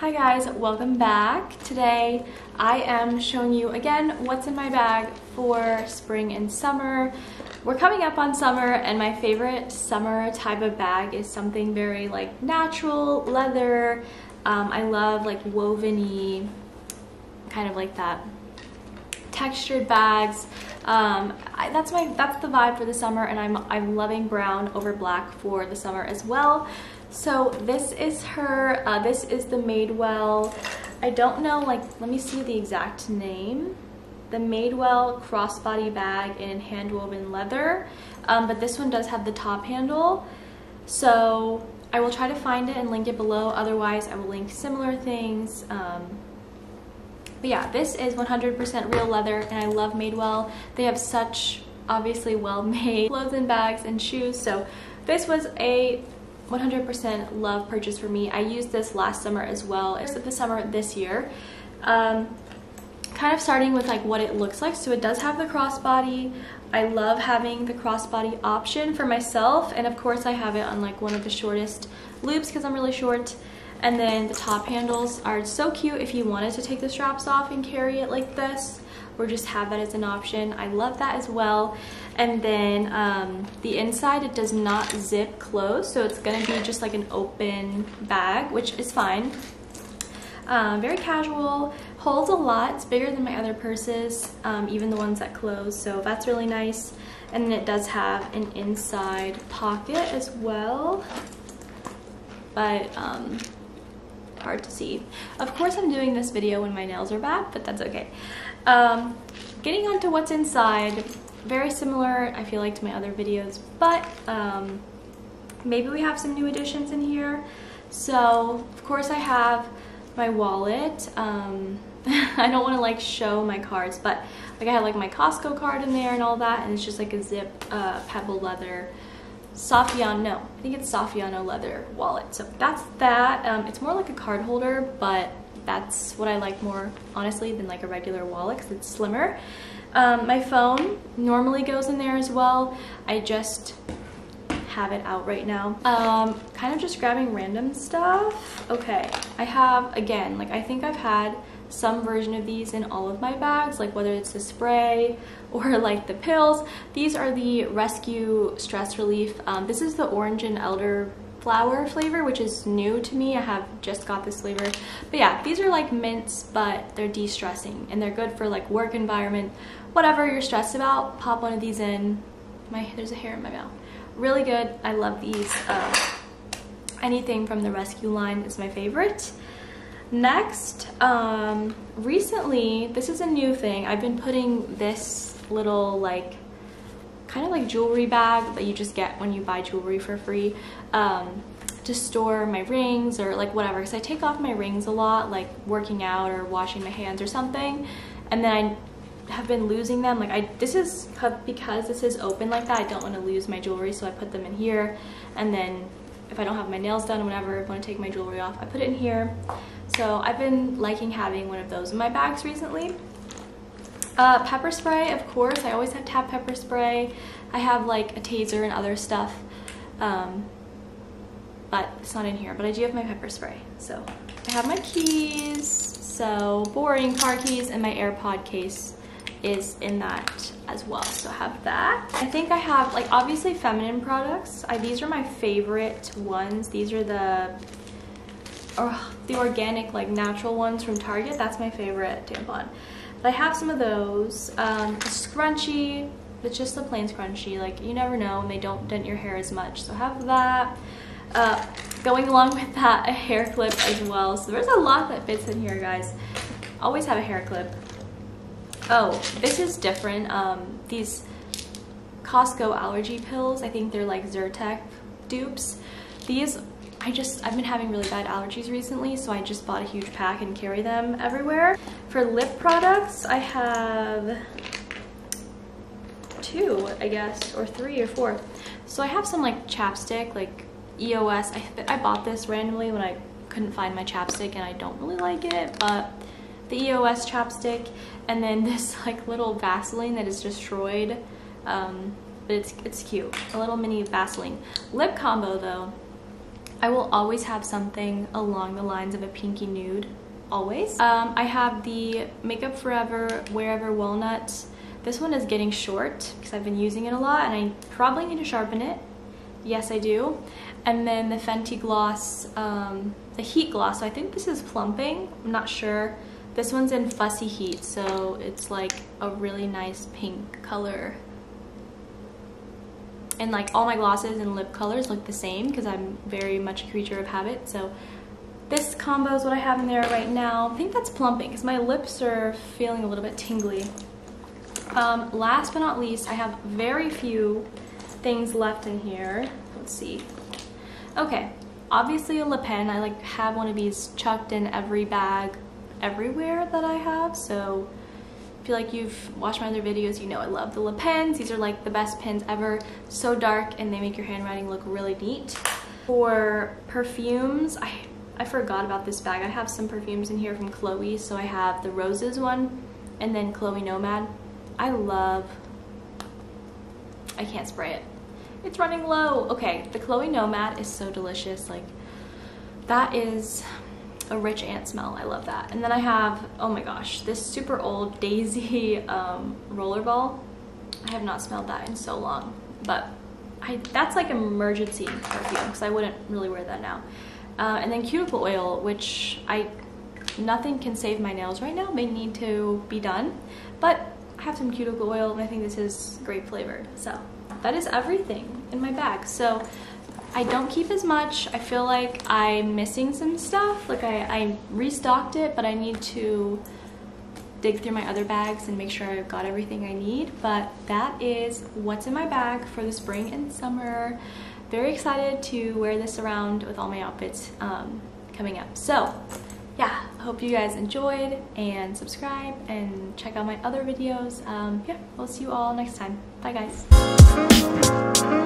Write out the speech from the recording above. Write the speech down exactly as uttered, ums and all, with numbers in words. Hi guys, welcome back. Today I am showing you again what's in my bag for spring and summer. We're coming up on summer, and my favorite summer type of bag is something very like natural, leather. Um, I love like woven-y, kind of like that, textured bags. Um, I, that's my that's the vibe for the summer, and I'm I'm loving brown over black for the summer as well. So this is her, uh, this is the Madewell, I don't know, like, let me see the exact name. The Madewell crossbody bag in handwoven leather, um, but this one does have the top handle. So I will try to find it and link it below, otherwise I will link similar things. Um, but yeah, this is one hundred percent real leather, and I love Madewell. They have such obviously well-made clothes and bags and shoes, so this was a one hundred percent love purchase for me. I used this last summer as well, except the summer this year. Um, kind of starting with like what it looks like. So it does have the crossbody. I love having the crossbody option for myself, and of course I have it on like one of the shortest loops because I'm really short. And then the top handles are so cute if you wanted to take the straps off and carry it like this, or just have that as an option. I love that as well. And then um, the inside, it does not zip close, so it's gonna be just like an open bag, which is fine. Um, very casual, holds a lot. It's bigger than my other purses, um, even the ones that close, so that's really nice. And then it does have an inside pocket as well, but um, hard to see. Of course I'm doing this video when my nails are bad, but that's okay. Um, getting on to what's inside, very similar I feel like to my other videos, but um, maybe we have some new additions in here. So of course I have my wallet. um, I don't want to like show my cards, but like I have like my Costco card in there and all that, and it's just like a zip uh, pebble leather Saffiano, no, I think it's Saffiano leather wallet. So that's that. Um, it's more like a card holder, but that's what I like more, honestly, than like a regular wallet because it's slimmer. Um, my phone normally goes in there as well. I just have it out right now. Um, kind of just grabbing random stuff. Okay, I have, again, like I think I've had some version of these in all of my bags, like whether it's the spray or like the pills. These are the Rescue Stress Relief. Um, this is the orange and elder flower flavor, which is new to me. I have just got this flavor, but yeah, these are like mints, but they're de-stressing and they're good for like work environment, whatever you're stressed about. Pop one of these in. My there's a hair in my mouth. Really good. I love these. Uh, anything from the Rescue line is my favorite. Next, um, recently, this is a new thing. I've been putting this little like kind of like jewelry bag that you just get when you buy jewelry for free, um, to store my rings or like whatever, because I take off my rings a lot, like working out or washing my hands or something, and then I have been losing them. Like I, this is because this is open like that, I don't want to lose my jewelry, so I put them in here. And then if I don't have my nails done, whenever I want to take my jewelry off, I put it in here. So I've been liking having one of those in my bags recently. Uh, pepper spray, of course. I always have to have pepper spray. I have like a taser and other stuff, um, but it's not in here. But I do have my pepper spray. So I have my keys. So boring, car keys, and my AirPod case is in that as well. So I have that. I think I have like obviously feminine products. I, these are my favorite ones. These are the or the organic like natural ones from Target. That's my favorite tampon. But I have some of those. Um, a scrunchie, but just the plain scrunchie. Like you never know, and they don't dent your hair as much. So I have that. Uh, going along with that, a hair clip as well. So there's a lot that fits in here, guys. Always have a hair clip. Oh, this is different. Um, these Costco allergy pills. I think they're like Zyrtec dupes. These. I just, I've been having really bad allergies recently, so I just bought a huge pack and carry them everywhere. For lip products, I have two, I guess, or three or four. So I have some like chapstick, like E O S. I, I bought this randomly when I couldn't find my chapstick and I don't really like it, but the E O S chapstick, and then this like little Vaseline that is destroyed, um, but it's, it's cute. A little mini Vaseline. Lip combo though. I will always have something along the lines of a pinky nude, always. Um, I have the Makeup Forever Wherever Walnut. This one is getting short because I've been using it a lot and I probably need to sharpen it. Yes, I do. And then the Fenty gloss, um, the heat gloss. So I think this is plumping, I'm not sure. This one's in Fussy Heat, so it's like a really nice pink color. And like all my glosses and lip colors look the same because I'm very much a creature of habit. So this combo is what I have in there right now. I think that's plumping because my lips are feeling a little bit tingly. Um, last but not least, I have very few things left in here. Let's see. Okay, obviously a Le Pen. I like have one of these chucked in every bag everywhere that I have. So if you like you've watched my other videos, you know I love the Le Pens. These are like the best pens ever. So dark and they make your handwriting look really neat. For perfumes, I, I forgot about this bag. I have some perfumes in here from Chloe. So I have the Roses one and then Chloe Nomad. I love, I can't spray it. It's running low. Okay, the Chloe Nomad is so delicious. Like that is a rich ant smell. I love that. And then I have, oh my gosh, this super old Daisy um, rollerball. I have not smelled that in so long, but I, that's like emergency perfume because I wouldn't really wear that now. Uh, and then cuticle oil, which I, nothing can save my nails right now. They need to be done, but I have some cuticle oil and I think this is grape flavored. So that is everything in my bag. So I don't keep as much. I feel like I'm missing some stuff. Like I, I restocked it, but I need to dig through my other bags and make sure I've got everything I need. But that is what's in my bag for the spring and summer. Very excited to wear this around with all my outfits um, coming up. So yeah, I hope you guys enjoyed and subscribe and check out my other videos. Um, yeah, we'll see you all next time. Bye guys.